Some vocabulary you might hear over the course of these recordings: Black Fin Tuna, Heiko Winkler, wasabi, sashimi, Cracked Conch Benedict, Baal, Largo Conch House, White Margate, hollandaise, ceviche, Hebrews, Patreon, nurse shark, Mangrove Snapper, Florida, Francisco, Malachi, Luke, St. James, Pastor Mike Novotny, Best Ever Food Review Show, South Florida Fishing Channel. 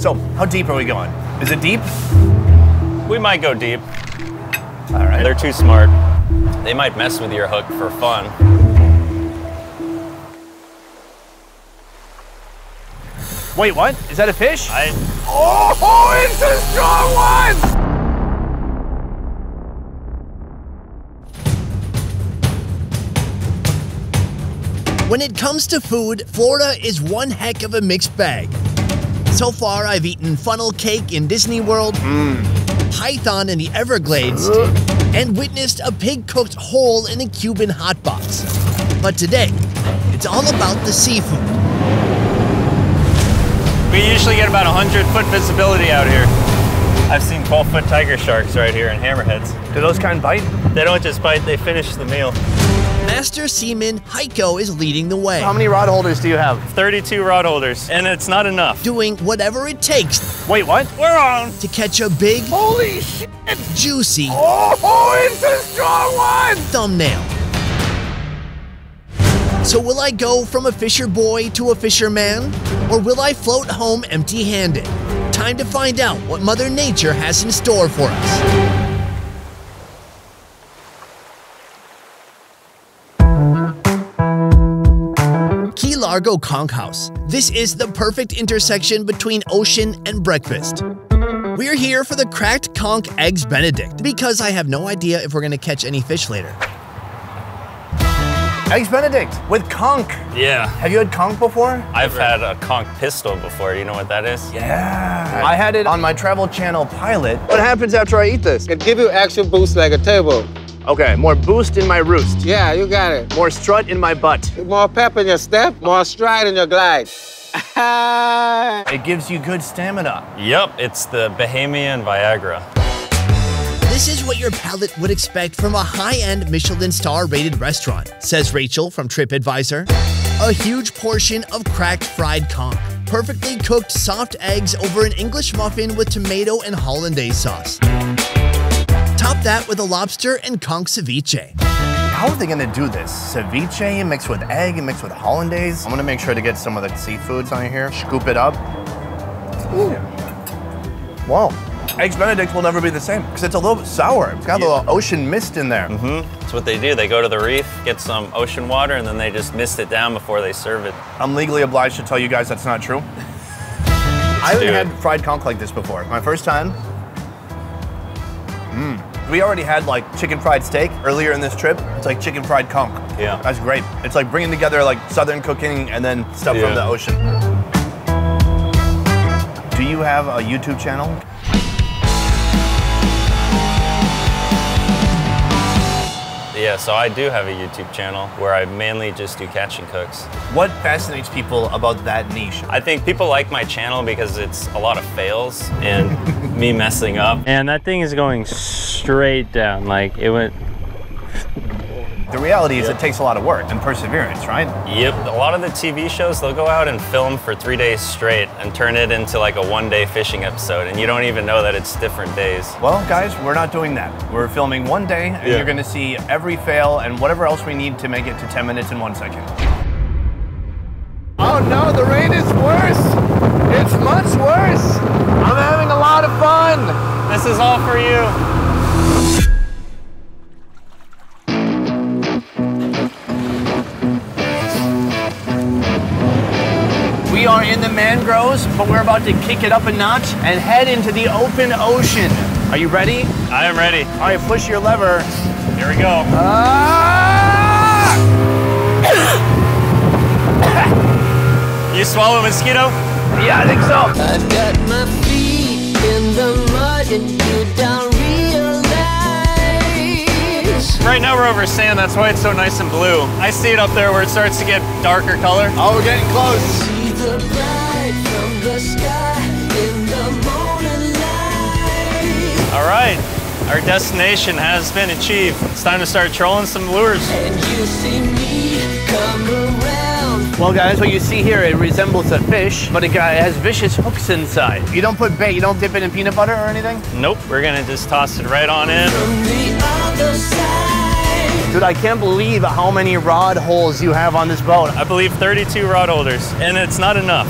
So how deep are we going? Is it deep? We might go deep. All right. They're too smart. They might mess with your hook for fun. Wait, what? Is that a fish? Oh, it's a strong one! When it comes to food, Florida is one heck of a mixed bag. So far, I've eaten funnel cake in Disney World, python in the Everglades, and witnessed a pig cooked whole in a Cuban hot box. But today, it's all about the seafood. We usually get about 100-foot visibility out here. I've seen 12-foot tiger sharks right here and hammerheads. Do those kind bite? They don't just bite, they finish the meal. Master Seaman Heiko is leading the way. How many rod holders do you have? 32 rod holders, and it's not enough. Doing whatever it takes. Wait, what? We're on! To catch a big, holy shit, juicy, oh, it's a strong one! Thumbnail. So will I go from a fisher boy to a fisherman, or will I float home empty-handed? Time to find out what Mother Nature has in store for us. Largo Conch House. This is the perfect intersection between ocean and breakfast. We're here for the cracked conch eggs Benedict because I have no idea if we're gonna catch any fish later. Eggs Benedict with conch. Yeah. Have you had conch before? I've had a conch pistol before. You know what that is? Yeah. I had it on my Travel Channel pilot. What happens after I eat this? It gives you action boost like a turbo. Okay, more boost in my roost. Yeah, you got it. More strut in my butt. More pep in your step, more stride in your glide. It gives you good stamina. Yep, it's the Bahamian Viagra. This is what your palate would expect from a high-end Michelin star-rated restaurant, says Rachel from TripAdvisor. A huge portion of cracked fried conch. Perfectly cooked soft eggs over an English muffin with tomato and hollandaise sauce. Top that with a lobster and conch ceviche. How are they gonna do this? Ceviche mixed with egg and mixed with hollandaise? I'm gonna make sure to get some of the seafoods on here, scoop it up. Ooh. Yeah. Wow. Eggs Benedict will never be the same because it's a little bit sour. It's got a little ocean mist in there. That's what they do. They go to the reef, get some ocean water, and then they just mist it down before they serve it. I'm legally obliged to tell you guys that's not true. I haven't had fried conch like this before. My first time. We already had like chicken fried steak earlier in this trip. It's like chicken fried conch. Yeah. That's great. It's like bringing together like Southern cooking and then stuff from the ocean. Do you have a YouTube channel? Yeah, so I do have a YouTube channel where I mainly just do catch and cooks. What fascinates people about that niche? I think people like my channel because it's a lot of fails and me messing up. And that thing is going straight down, like it went. The reality is it takes a lot of work and perseverance, right? Yep, a lot of the TV shows, they'll go out and film for 3 days straight and turn it into like a one-day fishing episode, and you don't even know that it's different days. Well, guys, we're not doing that. We're filming one day, and you're gonna see every fail and whatever else we need to make it to 10 minutes and 1 second. Oh no, the rain is worse. It's much worse. I'm having a lot of fun. This is all for you. We are in the mangroves, but we're about to kick it up a notch and head into the open ocean. Are you ready? I am ready. All right, push your lever. Here we go. Ah! You swallow a mosquito? Yeah, I think so. I've got my feet in the mud and you don't realize. Right now we're over sand, that's why it's so nice and blue. I see it up there where it starts to get darker color. Oh, we're getting close. The bright from the sky in the morning light. All right, our destination has been achieved. It's time to start trolling some lures. And you see me come around. Well, guys, what you see here, it resembles a fish, but it has vicious hooks inside. You don't put bait, you don't dip it in peanut butter or anything? Nope, we're gonna just toss it right on in. From the other side. Dude, I can't believe how many rod holes you have on this boat. I believe 32 rod holders, and it's not enough.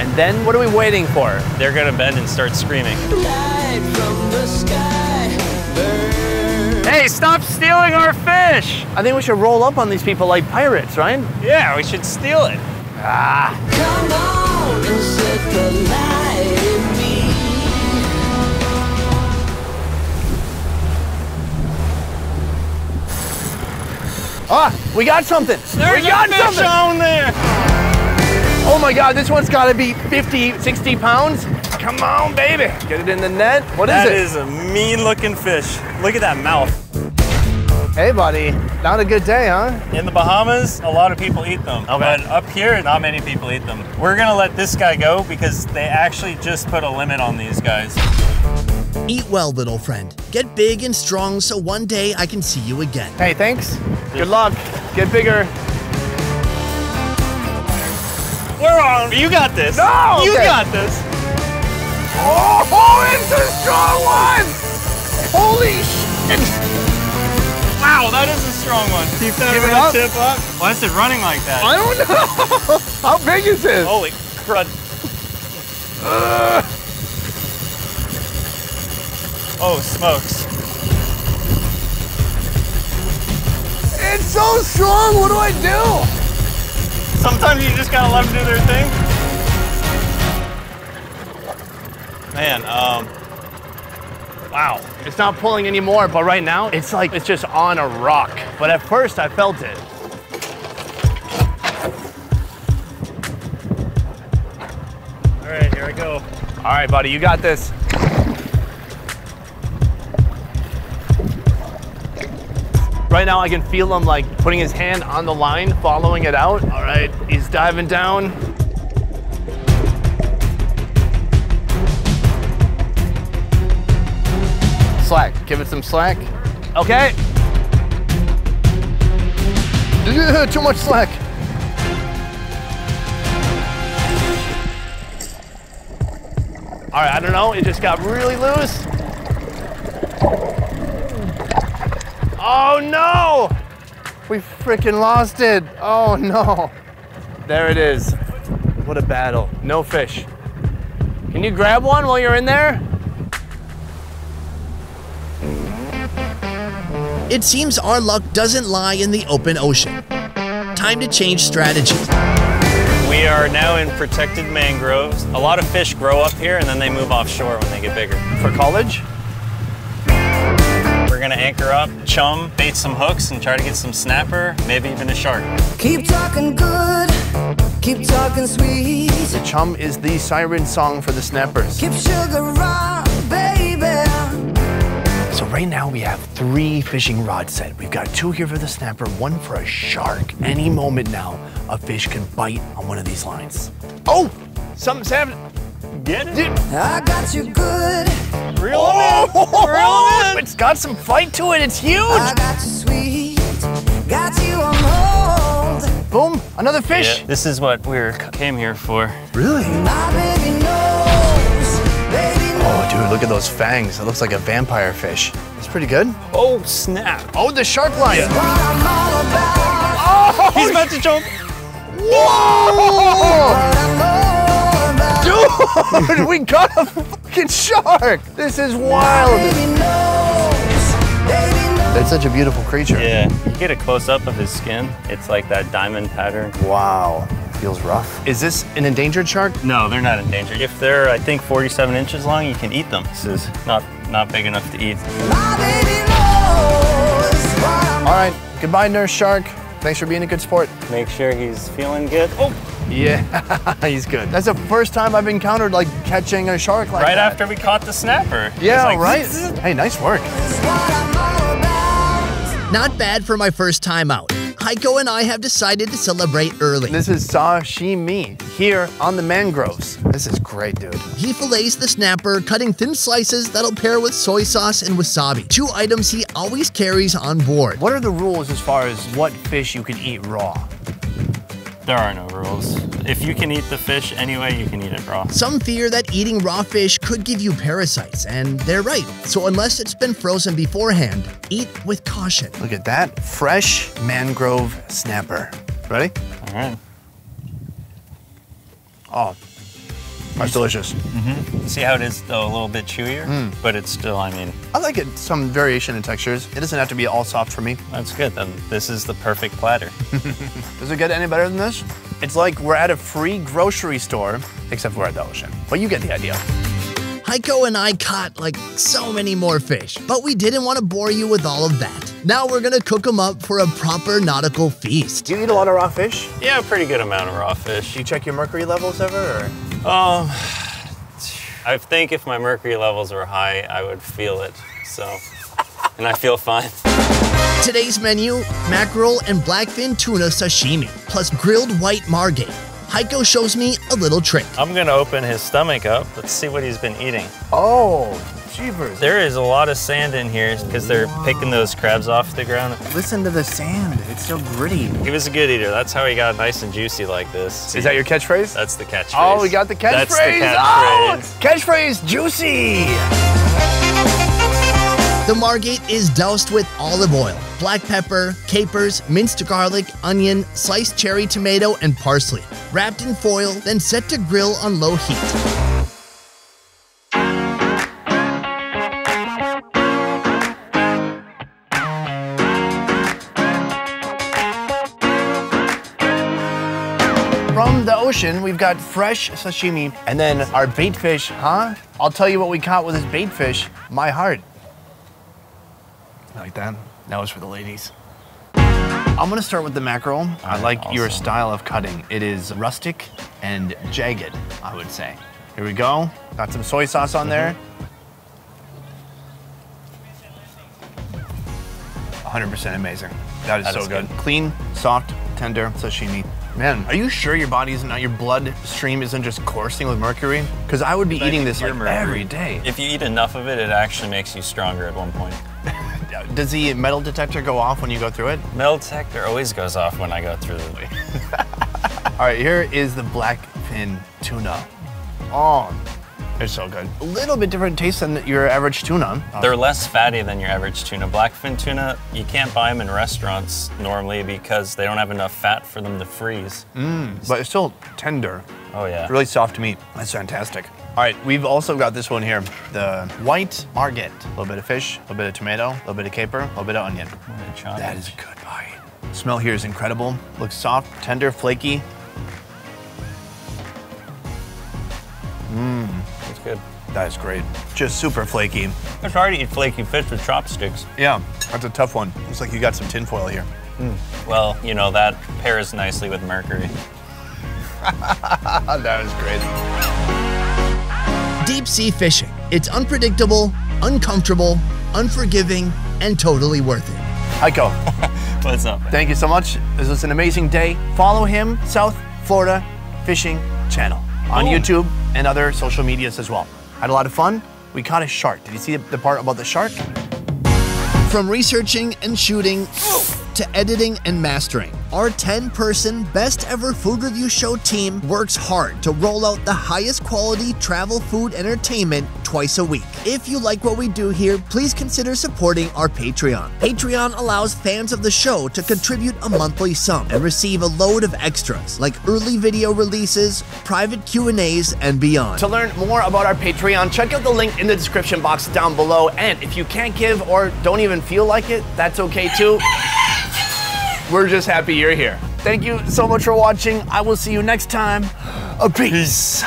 And then what are we waiting for? They're gonna bend and start screaming. Light from the sky, burn. Hey, stop stealing our fish! I think we should roll up on these people like pirates, right? Yeah, we should steal it. Ah. Come on and set the light in me. Ah, we got something. There's a fish on there. Oh my God, this one's gotta be 50, 60 pounds. Come on, baby. Get it in the net. What is it? That is a mean looking fish. Look at that mouth. Hey buddy, not a good day, huh? In the Bahamas, a lot of people eat them, but up here, not many people eat them. We're gonna let this guy go because they actually just put a limit on these guys. Eat well, little friend. Get big and strong so one day I can see you again. Hey, thanks. Good luck. Get bigger. We're on. You got this. No! Okay. You got this. Oh, it's a strong one! Holy shit! Wow, that is a strong one. Keep that red tip up. Why is it running like that? I don't know. How big is this? Holy crud. Oh, smokes. It's so strong. What do I do? Sometimes you just gotta let them do their thing. Man, wow. It's not pulling anymore, but right now, it's like it's just on a rock. But at first, I felt it. All right, here I go. All right, buddy, you got this. Right now, I can feel him like putting his hand on the line, following it out. All right, he's diving down. Slack. Give it some slack. Okay. Too much slack. All right, I don't know. It just got really loose. Oh no! We freaking lost it. Oh no. There it is. What a battle. No fish. Can you grab one while you're in there? It seems our luck doesn't lie in the open ocean. Time to change strategy. We are now in protected mangroves. A lot of fish grow up here and then they move offshore when they get bigger. For college? We're gonna anchor up, chum, bait some hooks and try to get some snapper, maybe even a shark. Keep talking good, keep talking sweet. The chum is the siren song for the snappers. Keep sugar raw, baby. So right now we have 3 fishing rod set. We've got 2 here for the snapper, 1 for a shark. Any moment now, a fish can bite on one of these lines. Oh, something's happening. Get it? I got you good. Reel it in. It's got some fight to it. It's huge. I got you sweet. Got you on hold. Boom, another fish. Yeah, this is what we came here for. Really? My baby knows, baby. Oh, dude, look at those fangs. It looks like a vampire fish. It's pretty good. Oh, snap. Oh, the shark line. Yeah. Oh, he's about to jump. Whoa! Dude, we got a fucking shark. This is wild. That's such a beautiful creature. Yeah, you get a close-up of his skin. It's like that diamond pattern. Wow. Feels rough. Is this an endangered shark? No, they're not endangered. If they're, I think, 47 inches long, you can eat them. This is not big enough to eat. All right, goodbye, nurse shark. Thanks for being a good sport. Make sure he's feeling good. Oh, yeah, he's good. That's the first time I've encountered like catching a shark like that. Right after we caught the snapper. Yeah, like, right. Hey, nice work. Not bad for my first time out. Heiko and I have decided to celebrate early. This is sashimi here on the mangroves. This is great, dude. He fillets the snapper, cutting thin slices that'll pair with soy sauce and wasabi, 2 items he always carries on board. What are the rules as far as what fish you can eat raw? There are no rules. If you can eat the fish anyway, you can eat it raw. Some fear that eating raw fish could give you parasites, and they're right. So unless it's been frozen beforehand, eat with caution. Look at that, fresh mangrove snapper. Ready? All right. Oh, that's delicious. Mm-hmm. See how it is, though, a little bit chewier, but it's still, I mean. I like it, some variation in textures. It doesn't have to be all soft for me. That's good, then this is the perfect platter. Does it get any better than this? It's like we're at a free grocery store, except we're at the ocean. But you get the idea. Heiko and I caught like so many more fish, but we didn't want to bore you with all of that. Now we're gonna cook them up for a proper nautical feast. Do you eat a lot of raw fish? Yeah, a pretty good amount of raw fish. Do you check your mercury levels ever, or? I think if my mercury levels were high, I would feel it, so, and I feel fine. Today's menu, mackerel and black fin tuna sashimi, plus grilled white margate. Heiko shows me a little trick. I'm gonna open his stomach up. Let's see what he's been eating. Oh, jeepers. There is a lot of sand in here because they're picking those crabs off the ground. Listen to the sand, it's so gritty. He was a good eater. That's how he got nice and juicy like this. See, is that your catchphrase? That's the catchphrase. Oh, we got the catchphrase. That's the catchphrase. Oh, catchphrase, juicy. The margate is doused with olive oil, black pepper, capers, minced garlic, onion, sliced cherry tomato, and parsley. Wrapped in foil, then set to grill on low heat. From the ocean, we've got fresh sashimi, and then our bait fish, huh? I'll tell you what we caught with this bait fish, my heart. Like that? That was for the ladies. I'm gonna start with the mackerel. I like your style of cutting. It is rustic and jagged, I would say. Here we go. Got some soy sauce on there. 100% amazing. That is so good. Clean, soft, tender sashimi. Man, are you sure your body isn't, your blood stream isn't just coursing with mercury? Because I would be eating this like every day. If you eat enough of it, it actually makes you stronger at one point. Does the metal detector go off when you go through it? Metal detector always goes off when I go through the way. All right, here is the black fin tuna. Oh, they're so good. A little bit different taste than your average tuna. They're less fatty than your average tuna. Black fin tuna, you can't buy them in restaurants normally because they don't have enough fat for them to freeze. But it's still tender. Oh yeah. Really soft meat. That's fantastic. All right, we've also got this one here, the white margate. A little bit of fish, a little bit of tomato, a little bit of caper, a little bit of onion. That is a good bite. The smell here is incredible. Looks soft, tender, flaky. That's good. That is great. Just super flaky. It's hard to eat flaky fish with chopsticks. Yeah, that's a tough one. Looks like you got some tinfoil here. Well, you know, that pairs nicely with mercury. That was great. Deep sea fishing. It's unpredictable, uncomfortable, unforgiving, and totally worth it. Heiko. What's up, man? Thank you so much. This was an amazing day. Follow him, South Florida Fishing Channel, on YouTube and other social medias as well. Had a lot of fun. We caught a shark. Did you see the part about the shark? From researching and shooting to editing and mastering, our 10-person Best Ever Food Review Show team works hard to roll out the highest quality travel food entertainment twice a week. If you like what we do here, please consider supporting our Patreon. Patreon allows fans of the show to contribute a monthly sum and receive a load of extras like early video releases, private Q&As, and beyond. To learn more about our Patreon, check out the link in the description box down below. And if you can't give or don't even feel like it, that's okay too. We're just happy you're here. Thank you so much for watching. I will see you next time. Peace.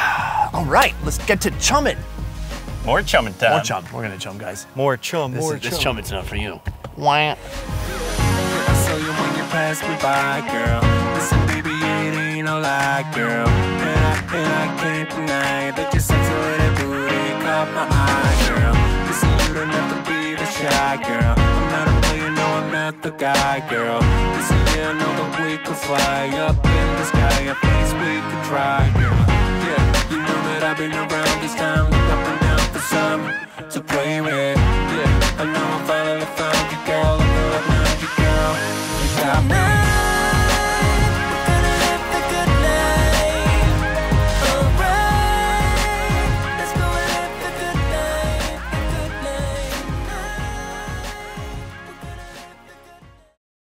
All right, let's get to chumming. More chumming time. More chum. We're gonna chum, guys. More chum. More chum. This chummin's not for you. Wah. I saw you when you passed me by, girl. Listen, baby, it ain't no lie, girl. And I can't deny that your sexy little booty caught my eye, girl. Listen, you don't have to be the shy, girl. I'm not a player, no, I'm not the guy, girl. Listen, I know that we could fly up in the sky, at least we could try, girl. Yeah, you know that I've been around this time, look up and down for some to play with. Yeah, I know I finally found you.